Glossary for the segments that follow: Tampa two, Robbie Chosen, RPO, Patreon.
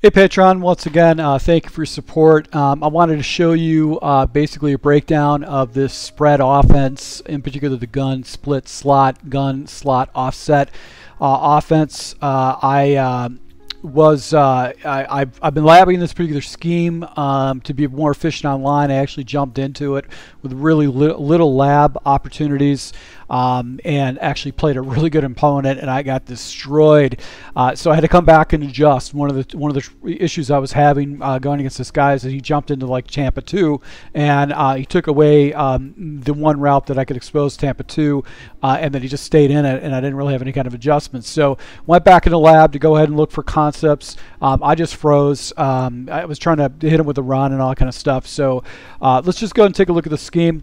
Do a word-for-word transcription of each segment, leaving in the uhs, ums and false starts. Hey Patreon, once again, uh, thank you for your support. Um, I wanted to show you uh, basically a breakdown of this spread offense, in particular the gun, split, slot, gun, slot, offset uh, offense. Uh, I uh, was, uh, I, I've, I've been labbing this particular scheme um, to be more efficient online. I actually jumped into it with really li little lab opportunities. Um, and actually played a really good opponent, and I got destroyed. Uh, so I had to come back and adjust. One of the one of the issues I was having uh, going against this guy is that he jumped into like Tampa two, and uh, he took away um, the one route that I could expose Tampa two, uh, and then he just stayed in it, and I didn't really have any kind of adjustments. So went back in the lab to go ahead and look for concepts. Um, I just froze. Um, I was trying to hit him with a run and all that kind of stuff. So uh, let's just go and take a look at the scheme.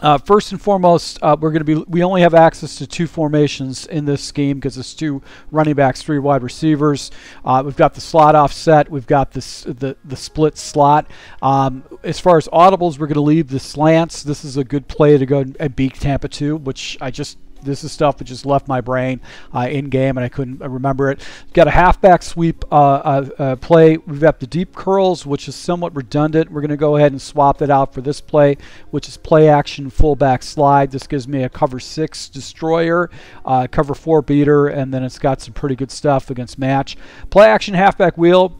Uh, first and foremost, uh, we're going to be we only have access to two formations in this scheme because it's two running backs, three wide receivers. Uh, we've got the slot offset, we've got this the the split slot. Um, as far as audibles, we're going to leave the slants. This is a good play to go and beat Tampa two, which I just. This is stuff that just left my brain uh, in game, and I couldn't remember it. Got a halfback sweep uh, uh, uh, play. We've got the deep curls, which is somewhat redundant. We're going to go ahead and swap that out for this play, which is play action fullback slide. This gives me a cover six destroyer, uh, cover four beater, and then it's got some pretty good stuff against match. Play action halfback wheel.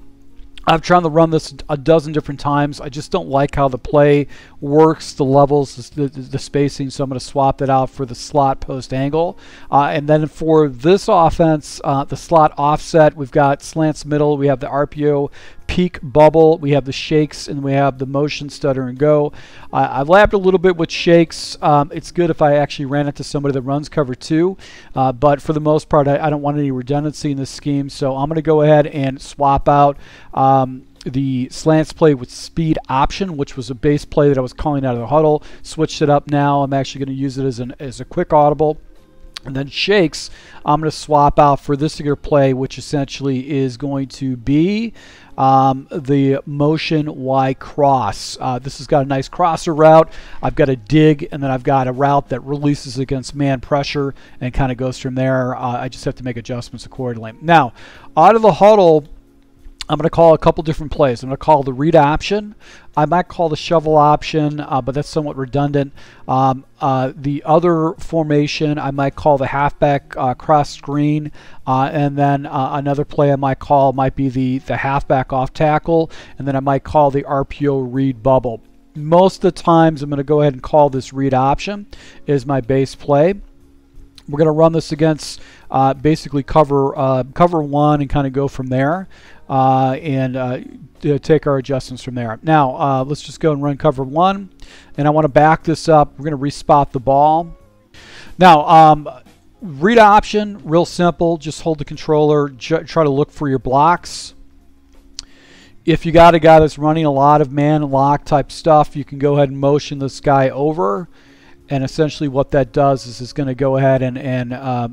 I've tried to run this a dozen different times. I just don't like how the play works, the levels, the, the, the spacing, so I'm going to swap that out for the slot post angle. Uh, and then for this offense, uh, the slot offset, we've got slants middle, we have the R P O peak bubble, we have the shakes, and we have the motion stutter and go. Uh, I've labbed a little bit with shakes. Um, it's good if I actually ran into somebody that runs cover two, uh, but for the most part, I, I don't want any redundancy in this scheme, so I'm going to go ahead and swap out Um, Um, the slants play with speed option, which was a base play that I was calling out of the huddle. Switched it up now. I'm actually going to use it as, an, as a quick audible. And then shakes, I'm going to swap out for this particular play, which essentially is going to be um, the motion Y cross. Uh, this has got a nice crosser route. I've got a dig, and then I've got a route that releases against man pressure and kind of goes from there. Uh, I just have to make adjustments accordingly. Now, out of the huddle, I'm going to call a couple different plays. I'm going to call the read option. I might call the shovel option, uh, but that's somewhat redundant. Um, uh, the other formation, I might call the halfback uh, cross screen. Uh, and then uh, another play I might call might be the, the halfback off tackle. And then I might call the R P O read bubble. Most of the times I'm going to go ahead and call this read option is my base play. We're going to run this against uh, basically cover uh, cover one and kind of go from there uh, and uh, take our adjustments from there. Now, uh, let's just go and run cover one. And I want to back this up. We're going to respot the ball. Now, um, read option, real simple. Just hold the controller. Try to look for your blocks. If you got a guy that's running a lot of man lock type stuff, you can go ahead and motion this guy over. And essentially what that does is it's going to go ahead and, and uh,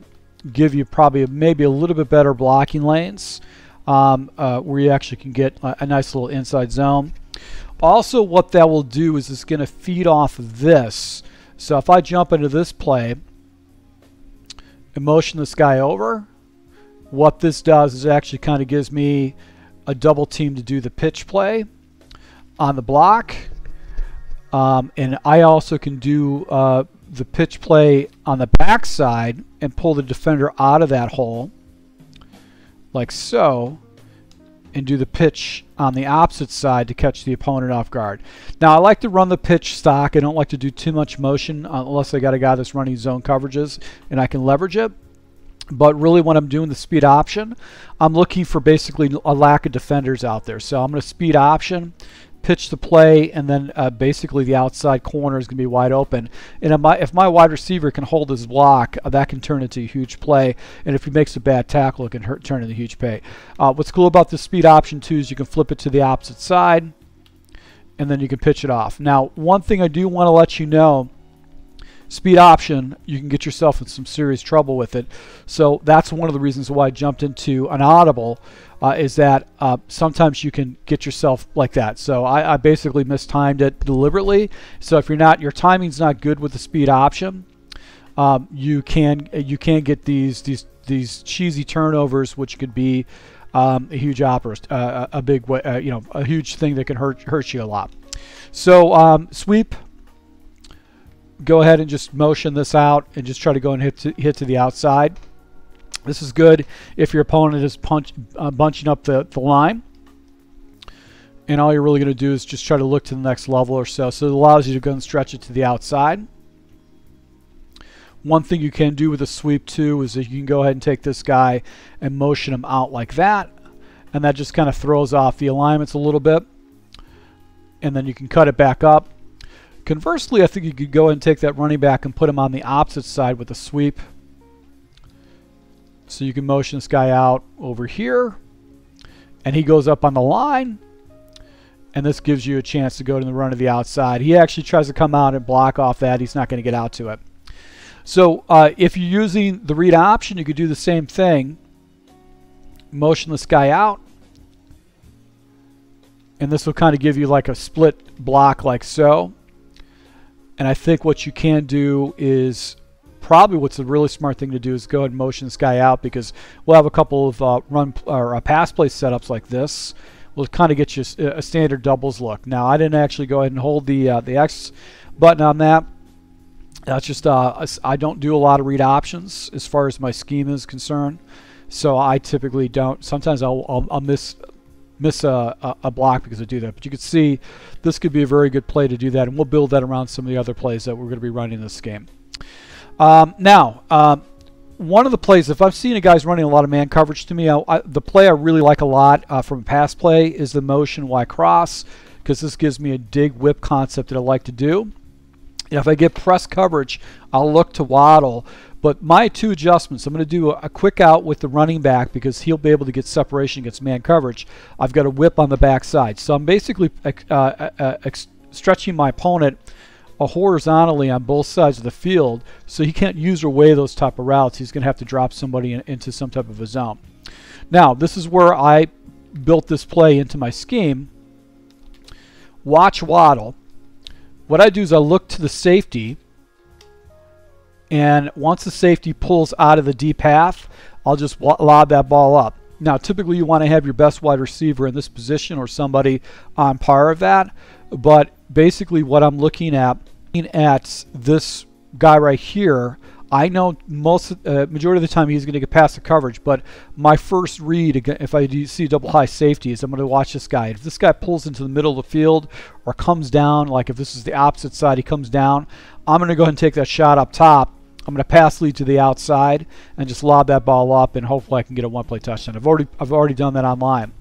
give you probably maybe a little bit better blocking lanes um, uh, where you actually can get a, a nice little inside zone. Also what that will do is it's going to feed off of this. So if I jump into this play and motion this guy over, what this does is it actually kind of gives me a double team to do the pitch play on the block. Um, and I also can do uh, the pitch play on the backside and pull the defender out of that hole, like so, and do the pitch on the opposite side to catch the opponent off guard. Now, I like to run the pitch stock. I don't like to do too much motion unless I got a guy that's running zone coverages and I can leverage it. But really when I'm doing the speed option, I'm looking for basically a lack of defenders out there. So I'm going to speed option, pitch the play, and then uh, basically the outside corner is going to be wide open. And if my, if my wide receiver can hold his block, uh, that can turn into a huge play. And if he makes a bad tackle, it can hurt, turn into a huge play. Uh, what's cool about the speed option, too, is you can flip it to the opposite side, and then you can pitch it off. Now, one thing I do want to let you know, speed option, you can get yourself in some serious trouble with it. So that's one of the reasons why I jumped into an audible uh, is that uh, sometimes you can get yourself like that. So I, I basically mistimed it deliberately. So if you're not, your timing's not good with the speed option, um, you can you can get these these these cheesy turnovers, which could be um, a huge opera, uh, a big, uh, you know, a huge thing that can hurt hurt you a lot. So um, sweep. Go ahead and just motion this out and just try to go and hit to, hit to the outside. This is good if your opponent is punch, uh, bunching up the, the line. And all you're really going to do is just try to look to the next level or so. So it allows you to go and stretch it to the outside. One thing you can do with a sweep too is that you can go ahead and take this guy and motion him out like that. And that just kind of throws off the alignments a little bit. And then you can cut it back up. Conversely, I think you could go and take that running back and put him on the opposite side with a sweep. So you can motion this guy out over here. And he goes up on the line. And this gives you a chance to go to the run to the outside. He actually tries to come out and block off that. He's not going to get out to it. So uh, if you're using the read option, you could do the same thing. Motion this guy out. And this will kind of give you like a split block like so. And I think what you can do is probably what's a really smart thing to do is go ahead and motion this guy out, because we'll have a couple of uh, run or uh, pass play setups like this. We'll kind of get you a, a standard doubles look. Now, I didn't actually go ahead and hold the uh, the X button on that. That's just uh, I don't do a lot of read options as far as my scheme is concerned, so I typically don't. Sometimes I'll, I'll, I'll miss. miss a, a block because I do that. But you can see this could be a very good play to do that, and we'll build that around some of the other plays that we're going to be running in this game. Um, now, um, one of the plays, if I'm seeing a guy's running a lot of man coverage to me, I, I, the play I really like a lot uh, from pass play is the motion Y cross, because this gives me a dig whip concept that I like to do. And if I get press coverage, I'll look to waddle. But my two adjustments, I'm going to do a quick out with the running back because he'll be able to get separation against man coverage. I've got a whip on the backside. So I'm basically uh, uh, stretching my opponent horizontally on both sides of the field, so he can't use or weigh those type of routes. He's going to have to drop somebody in, into some type of a zone. Now, this is where I built this play into my scheme. Watch waddle. What I do is I look to the safety. And once the safety pulls out of the deep half, I'll just lob that ball up. Now, typically you want to have your best wide receiver in this position or somebody on par of that. But basically what I'm looking at, looking at this guy right here, I know most uh, majority of the time he's going to get past the coverage. But my first read, if I do see double high safety, is I'm going to watch this guy. If this guy pulls into the middle of the field or comes down, like if this is the opposite side, he comes down, I'm going to go ahead and take that shot up top. I'm going to pass lead to the outside and just lob that ball up, and hopefully I can get a one-play touchdown. I've already I've already done that online.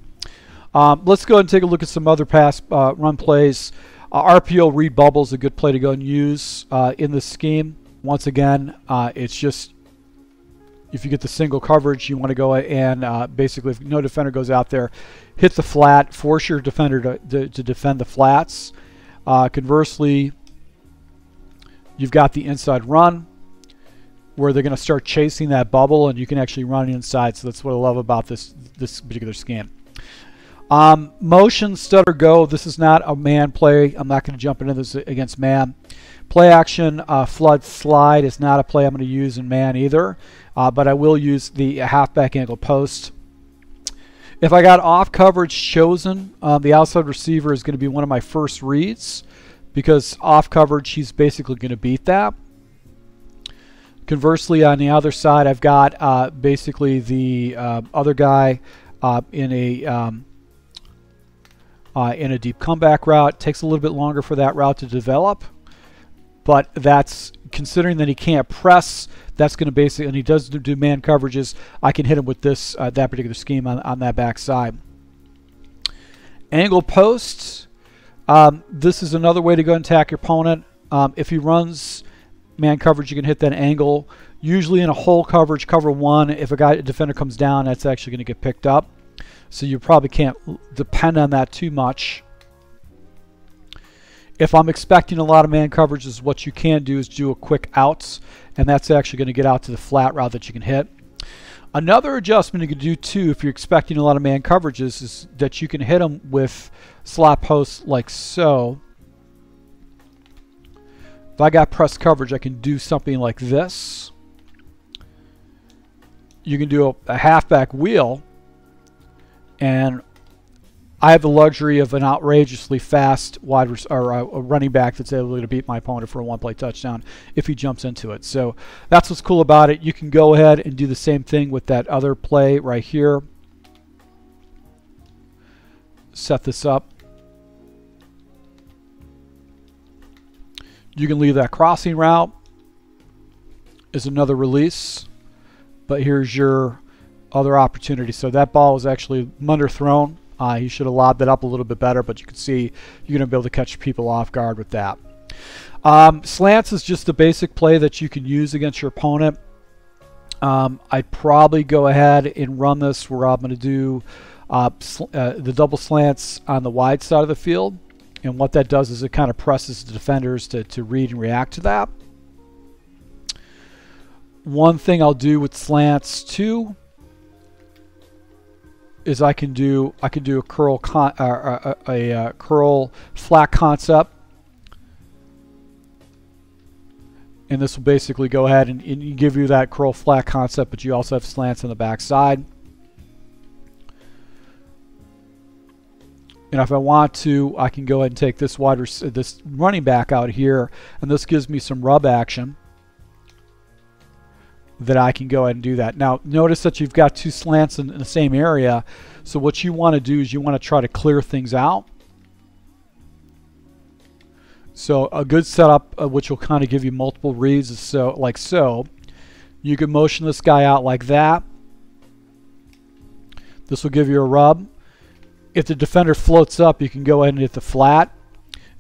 Um, let's go ahead and take a look at some other pass uh, run plays. Uh, R P O read bubble is a good play to go and use uh, in this scheme. Once again, uh, it's just if you get the single coverage, you want to go and uh, basically if no defender goes out there, hit the flat, force your defender to, to, to defend the flats. Uh, conversely, you've got the inside run, where they're going to start chasing that bubble, and you can actually run inside. So that's what I love about this this particular scheme. Um, motion, stutter, go. This is not a man play. I'm not going to jump into this against man. Play action, uh, flood, slide is not a play I'm going to use in man either, uh, but I will use the halfback angle post. If I got off coverage chosen, um, the outside receiver is going to be one of my first reads, because off coverage, he's basically going to beat that. Conversely, on the other side, I've got uh, basically the uh, other guy uh, in a um, uh, in a deep comeback route. It takes a little bit longer for that route to develop, but that's considering that he can't press. That's going to basically, and he does do man coverages. I can hit him with this uh, that particular scheme on on that backside. Angle posts. Um, this is another way to go and attack your opponent um, if he runs man coverage. You can hit that angle. Usually in a hole coverage, cover one, if a guy a defender comes down, that's actually going to get picked up. So you probably can't depend on that too much. If I'm expecting a lot of man coverages, what you can do is do a quick outs, and that's actually going to get out to the flat route that you can hit. Another adjustment you can do too, if you're expecting a lot of man coverages, is that you can hit them with slot posts like so. If I got press coverage, I can do something like this. You can do a, a halfback wheel, and I have the luxury of an outrageously fast wide or a running back that's able to beat my opponent for a one-play touchdown if he jumps into it. So that's what's cool about it. You can go ahead and do the same thing with that other play right here. Set this up. You can leave that crossing route as another release, but here's your other opportunity. So that ball was actually underthrown. Uh, he should have lobbed that up a little bit better, but you can see you're going to be able to catch people off guard with that. Um, slants is just the basic play that you can use against your opponent. Um, I'd probably go ahead and run this where I'm going to do uh, sl uh, the double slants on the wide side of the field. And what that does is it kind of presses the defenders to, to read and react to that. One thing I'll do with slants too is I can do I can do a curl con, uh, a, a, a curl flat concept, and this will basically go ahead and, and give you that curl flat concept, but you also have slants on the backside. And if I want to, I can go ahead and take this wide this running back out here, and this gives me some rub action that I can go ahead and do that. Now, notice that you've got two slants in, in the same area. So what you want to do is you want to try to clear things out. So a good setup, uh, which will kind of give you multiple reads, is so like so. You can motion this guy out like that. This will give you a rub. If the defender floats up, you can go ahead and hit the flat.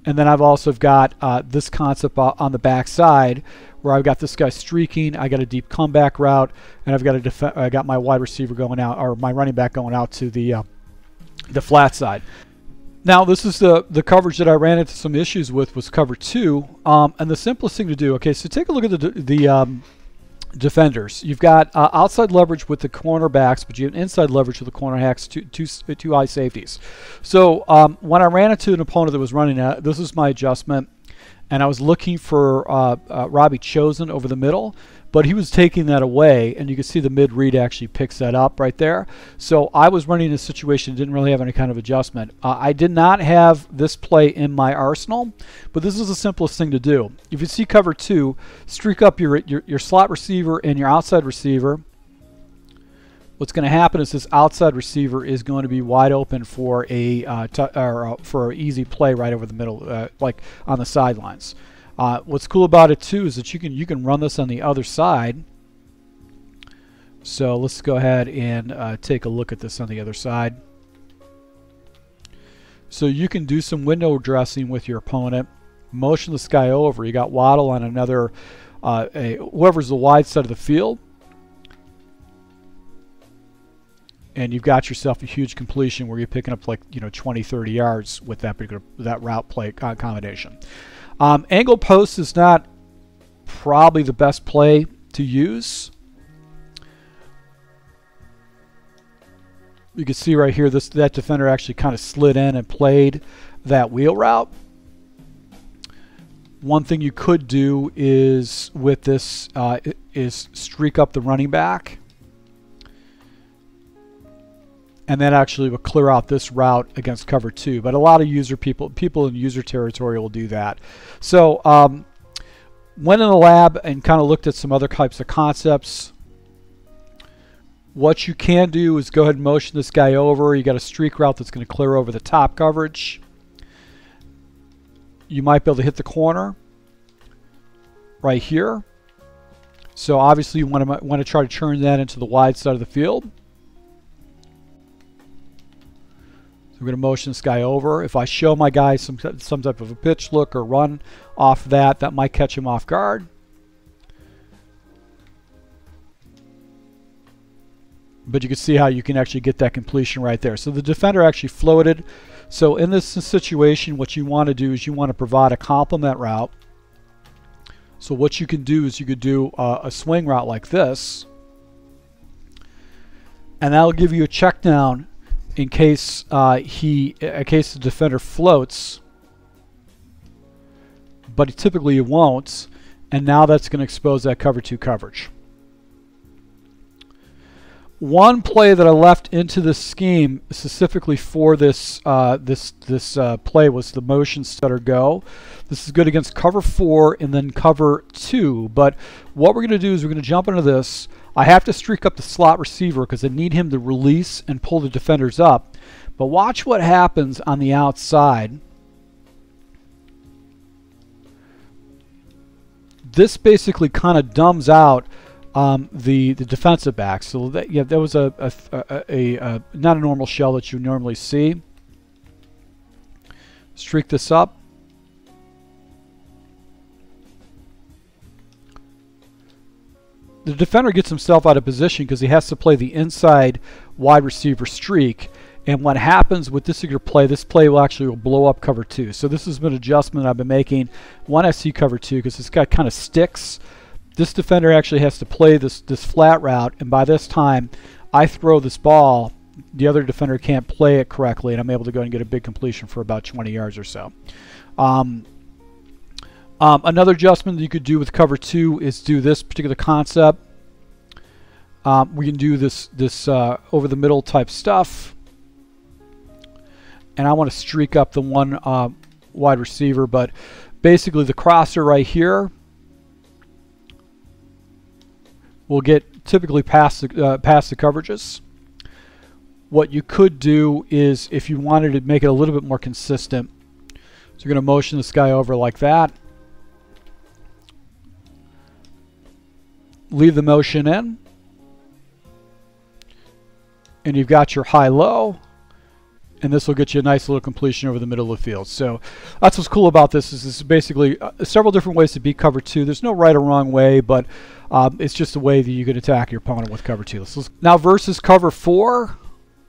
And then I've also got uh, this concept on the back side where I've got this guy streaking, I got a deep comeback route, and I've got a def I got my wide receiver going out, or my running back going out to the, uh, the flat side. Now this is the, the coverage that I ran into some issues with, was cover two, um, and the simplest thing to do, okay, so take a look at the, the um, defenders. You've got uh, outside leverage with the cornerbacks, but you have inside leverage with the cornerbacks, two, two, two high safeties. So um, when I ran into an opponent that was running, uh, this is my adjustment, and I was looking for uh, uh, Robbie Chosen over the middle, but he was taking that away, and you can see the mid-read actually picks that up right there. So I was running a situation, didn't really have any kind of adjustment. Uh, I did not have this play in my arsenal, but this is the simplest thing to do. If you see cover two, streak up your, your, your slot receiver and your outside receiver. What's going to happen is this outside receiver is going to be wide open for a uh, t or, uh, for an easy play right over the middle, uh, like on the sidelines. Uh, what's cool about it too is that you can you can run this on the other side. So let's go ahead and uh, take a look at this on the other side. So you can do some window dressing with your opponent. Motion this guy over. You got Waddle on another, uh, a, whoever's the wide side of the field. And you've got yourself a huge completion where you're picking up like, you know, twenty, thirty yards with that particular, that route play combination. Um, angle post is not probably the best play to use. You can see right here, this that defender actually kind of slid in and played that wheel route. One thing you could do is with this uh, is streak up the running back. And that actually will clear out this route against cover two. But a lot of user people, people in user territory will do that. So um, went in the lab and kind of looked at some other types of concepts. What you can do is go ahead and motion this guy over. You got a streak route that's going to clear over the top coverage. You might be able to hit the corner right here. So obviously you want to, want to try to turn that into the wide side of the field. We're going to motion this guy over. If I show my guy some, some type of a pitch look or run off that, that might catch him off guard. But you can see how you can actually get that completion right there. So the defender actually floated. So in this situation, what you want to do is you want to provide a complement route. So what you can do is you could do a, a swing route like this. And that'll give you a check down in case uh, he, in case the defender floats, but he typically won't, and now that's going to expose that cover two coverage. One play that I left into the scheme specifically for this uh, this this uh, play was the motion stutter go. This is good against cover four and then cover two. But what we're going to do is we're going to jump into this. I have to streak up the slot receiver because I need him to release and pull the defenders up. But watch what happens on the outside. This basically kind of dumbs out Um, the the defensive back. So that, yeah, that was a, a, a, a, a not a normal shell that you normally see. Streak this up. The defender gets himself out of position because he has to play the inside wide receiver streak. And what happens with this particular play, this play will actually will blow up cover two. So this has been an adjustment I've been making when I see cover two because this guy kind of sticks. This defender actually has to play this, this flat route, and by this time I throw this ball, the other defender can't play it correctly, and I'm able to go and get a big completion for about twenty yards or so. Um, um, another adjustment that you could do with cover two is do this particular concept. Um, we can do this, this uh, over the middle type stuff, and I want to streak up the one uh, wide receiver, but basically the crosser right here will get typically past the, uh, past the coverages. What you could do is, if you wanted to make it a little bit more consistent, so you're going to motion this guy over like that. Leave the motion in. And you've got your high-low. And this will get you a nice little completion over the middle of the field. So that's what's cool about this, is this is basically uh, several different ways to beat cover two. There's no right or wrong way, but um, it's just a way that you can attack your opponent with cover two. Let's, let's, now versus cover four,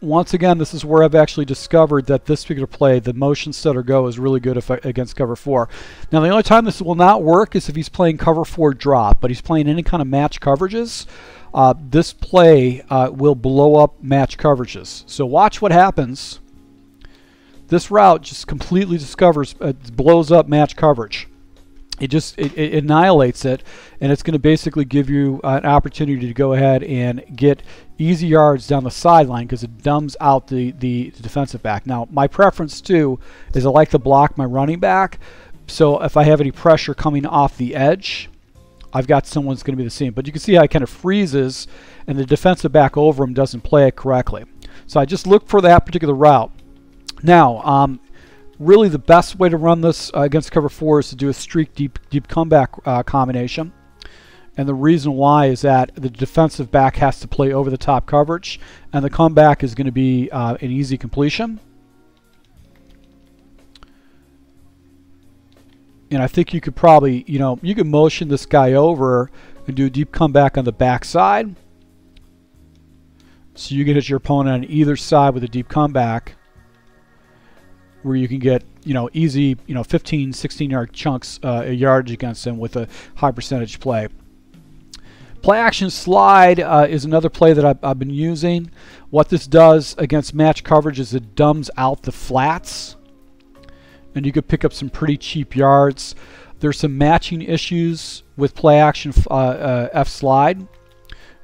once again, this is where I've actually discovered that this particular play, the motion stutter go, is really good if, against cover four. Now the only time this will not work is if he's playing cover four drop, but he's playing any kind of match coverages. Uh, this play uh, will blow up match coverages. So watch what happens. This route just completely discovers, uh, blows up match coverage. It just it, it annihilates it, and it's going to basically give you uh, an opportunity to go ahead and get easy yards down the sideline because it dumbs out the, the defensive back. Now, my preference, too, is I like to block my running back. So if I have any pressure coming off the edge, I've got someone that's going to be the same. But you can see how it kind of freezes, and the defensive back over him doesn't play it correctly. So I just look for that particular route. Now, um, really the best way to run this uh, against cover four is to do a streak deep deep comeback uh, combination. And the reason why is that the defensive back has to play over the top coverage, and the comeback is going to be uh, an easy completion. And I think you could probably, you know, you can motion this guy over and do a deep comeback on the backside. So you can hit your opponent on either side with a deep comeback, where you can get, you know, easy, you know, fifteen, sixteen yard chunks, uh, yardage against them with a high percentage play. Play action slide uh, is another play that I've, I've been using. What this does against match coverage is it dumbs out the flats, and you could pick up some pretty cheap yards. There's some matching issues with play action uh, uh, F slide.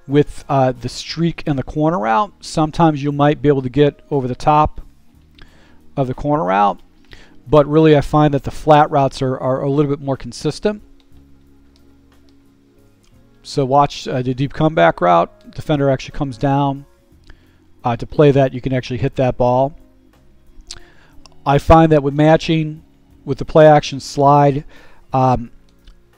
With uh, the streak and the corner route, sometimes you might be able to get over the top of the corner route, but really I find that the flat routes are, are a little bit more consistent. So watch uh, the deep comeback route. Defender actually comes down. Uh, to play that, you can actually hit that ball. I find that with matching, with the play action slide, um,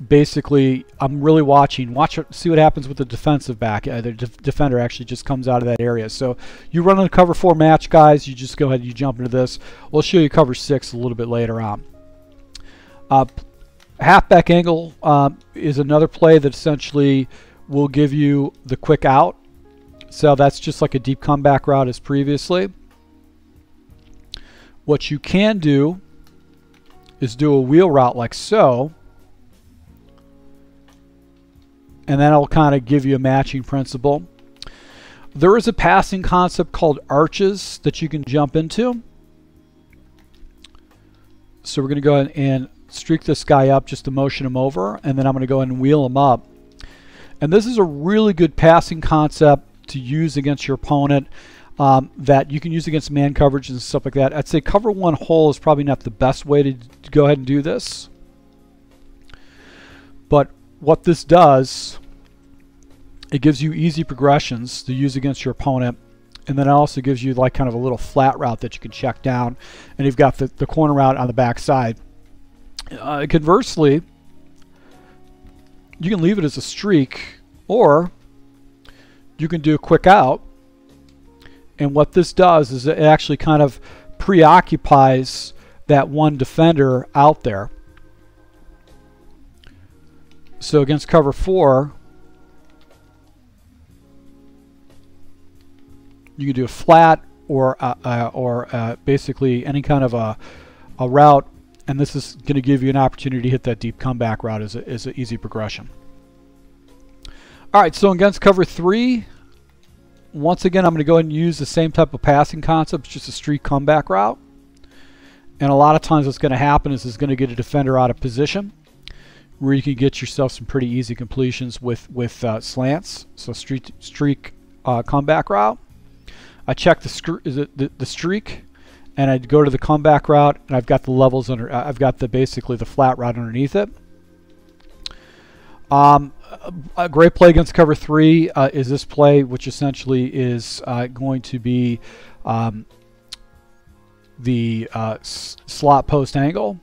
basically I'm really watching, watch, see what happens with the defensive back. Uh, the def defender actually just comes out of that area. So you run on a cover four match, guys, you just go ahead and you jump into this. We'll show you cover six a little bit later on. Uh, halfback angle um, is another play that essentially will give you the quick out. So that's just like a deep comeback route as previously. What you can do is do a wheel route like so, and then I'll kind of give you a matching principle. There is a passing concept called arches that you can jump into. So we're going to go ahead and streak this guy up just to motion him over, and then I'm going to go ahead and wheel him up. And this is a really good passing concept to use against your opponent um, that you can use against man coverage and stuff like that. I'd say cover one hole is probably not the best way to, to go ahead and do this. But what this does, it gives you easy progressions to use against your opponent. And then it also gives you like kind of a little flat route that you can check down. And you've got the, the corner route on the back side. Uh, conversely, you can leave it as a streak, or you can do a quick out. And what this does is it actually kind of preoccupies that one defender out there. So against cover four, you can do a flat or uh, uh, or uh, basically any kind of a, a route, and this is going to give you an opportunity to hit that deep comeback route as, a, as an easy progression. All right, so against cover three, once again, I'm going to go ahead and use the same type of passing concept, just a streak comeback route. And a lot of times what's going to happen is it's going to get a defender out of position where you can get yourself some pretty easy completions with, with uh, slants. So streak, streak uh, comeback route. I check the, the, the streak, and I go to the comeback route, and I've got the levels under. I've got the basically the flat route underneath it. Um, a great play against cover three uh, is this play, which essentially is uh, going to be um, the uh, s slot post angle.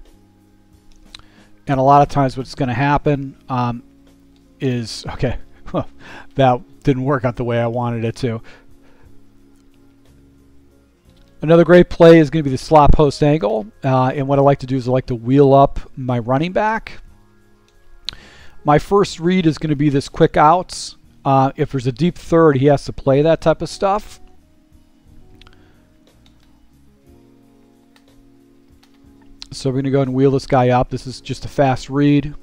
And a lot of times, what's going to happen um, is okay. That didn't work out the way I wanted it to. Another great play is going to be the slot post angle. Uh, and what I like to do is I like to wheel up my running back. My first read is going to be this quick outs. Uh, if there's a deep third, he has to play that type of stuff. So we're going to go ahead and wheel this guy up. This is just a fast read.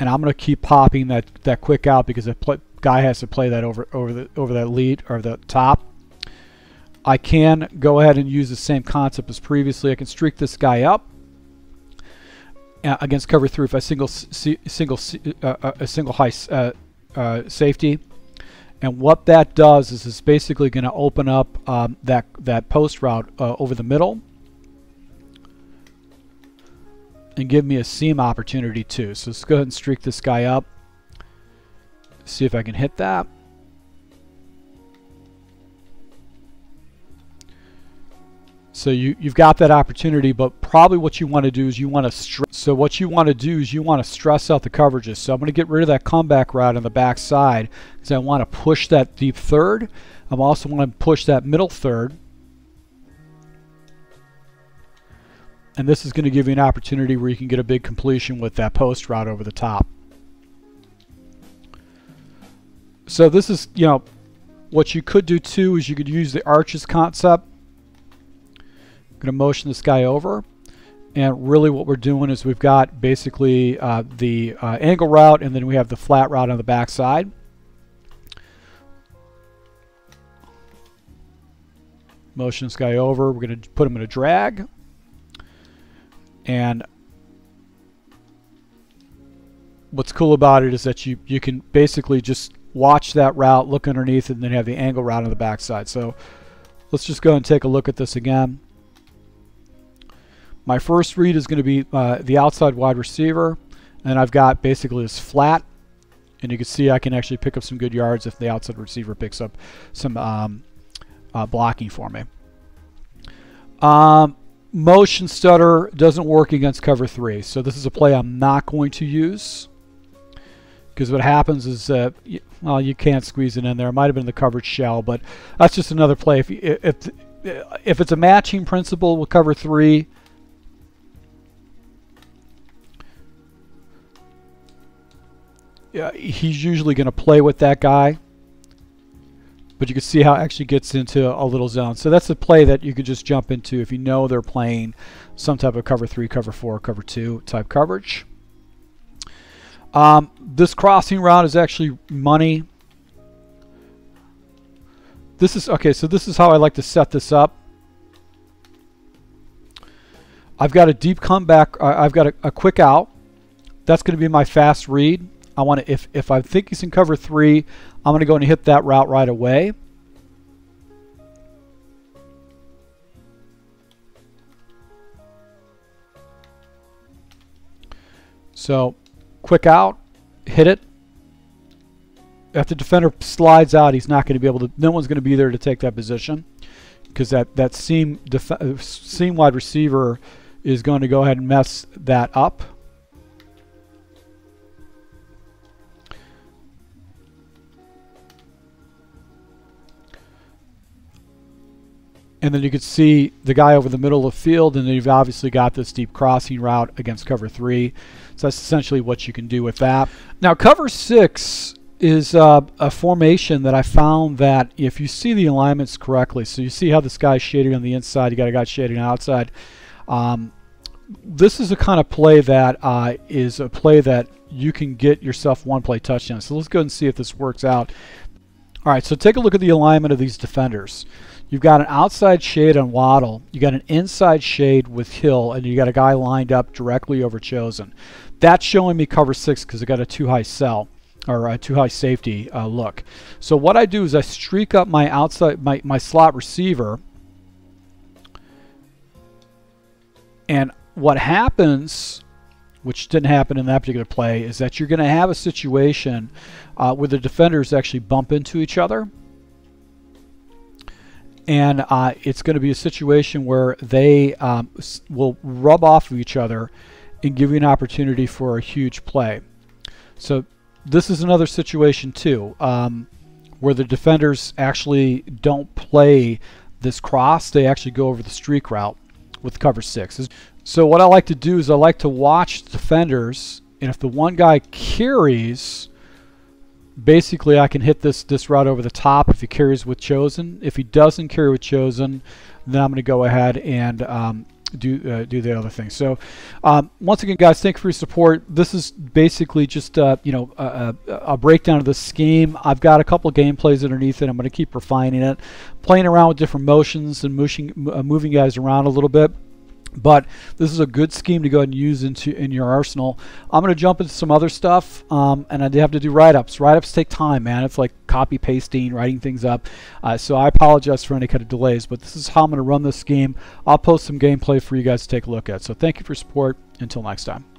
And I'm going to keep popping that, that quick out because the play, guy has to play that over, over, the, over that lead or the top. I can go ahead and use the same concept as previously. I can streak this guy up uh, against cover three if I single single uh, a single high uh, uh, safety, and what that does is it's basically going to open up um, that that post route uh, over the middle and give me a seam opportunity too. So let's go ahead and streak this guy up. See if I can hit that. So you, you've got that opportunity, but probably what you want to do is you want to stress. So what you want to do is you want to stress out the coverages. So I'm going to get rid of that comeback route on the back side because I want to push that deep third. I'm also want to push that middle third. And this is going to give you an opportunity where you can get a big completion with that post route over the top. So this is, you know, what you could do too is you could use the arches concept. Going to motion this guy over, and really what we're doing is we've got basically uh, the uh, angle route, and then we have the flat route on the back side. Motion this guy over. We're going to put him in a drag, and what's cool about it is that you you can basically just watch that route, look underneath, and then have the angle route on the back side. So let's just go and take a look at this again. My first read is going to be uh, the outside wide receiver, and I've got basically this flat, and you can see I can actually pick up some good yards if the outside receiver picks up some um, uh, blocking for me. Um, motion stutter doesn't work against cover three, so this is a play I'm not going to use because what happens is, uh, you, well, you can't squeeze it in there. It might have been the coverage shell, but that's just another play. If, if, if it's a matching principle with cover three, yeah, he's usually going to play with that guy, but you can see how it actually gets into a little zone. So that's a play that you could just jump into if you know they're playing some type of cover three, cover four, cover two type coverage. Um, this crossing route is actually money. This is okay. So this is how I like to set this up. I've got a deep comeback. Uh, I've got a, a quick out. That's going to be my fast read. I want to, if, if I think he's in cover three, I'm going to go and hit that route right away. So quick out, hit it. If the defender slides out, he's not going to be able to, no one's going to be there to take that position, because that, that seam, def seam wide receiver is going to go ahead and mess that up. And then you can see the guy over the middle of the field, and then you've obviously got this deep crossing route against cover three. So that's essentially what you can do with that. Now, cover six is uh, a formation that I found that if you see the alignments correctly, so you see how this guy's shaded on the inside, you got a guy shaded on the outside. Um, this is a kind of play that uh, is a play that you can get yourself one play touchdown. So let's go ahead and see if this works out. All right, so take a look at the alignment of these defenders. You've got an outside shade on Waddle. You got an inside shade with Hill, and you got a guy lined up directly over Chosen. That's showing me cover six because I got a too high sell or a too high safety uh, look. So what I do is I streak up my outside my, my slot receiver, and what happens, which didn't happen in that particular play, is that you're going to have a situation uh, where the defenders actually bump into each other. And uh, it's going to be a situation where they um, will rub off of each other and give you an opportunity for a huge play. So this is another situation too, um, where the defenders actually don't play this cross. They actually go over the streak route with cover six. So what I like to do is I like to watch defenders, and if the one guy carries, basically I can hit this this route over the top if he carries with Chosen. If he doesn't carry with Chosen, then I'm going to go ahead and um, do uh, do the other thing. So um, once again, guys, thank you for your support. This is basically just uh, you know a, a, a breakdown of the scheme. I've got a couple of gameplays underneath it. I'm going to keep refining it, playing around with different motions and moving moving guys around a little bit. But this is a good scheme to go ahead and use into in your arsenal. I'm going to jump into some other stuff, um, and I have to do write-ups. Write-ups take time, man. It's like copy pasting, writing things up. Uh, so I apologize for any kind of delays, but this is how I'm going to run this scheme. I'll post some gameplay for you guys to take a look at. So thank you for your support. Until next time.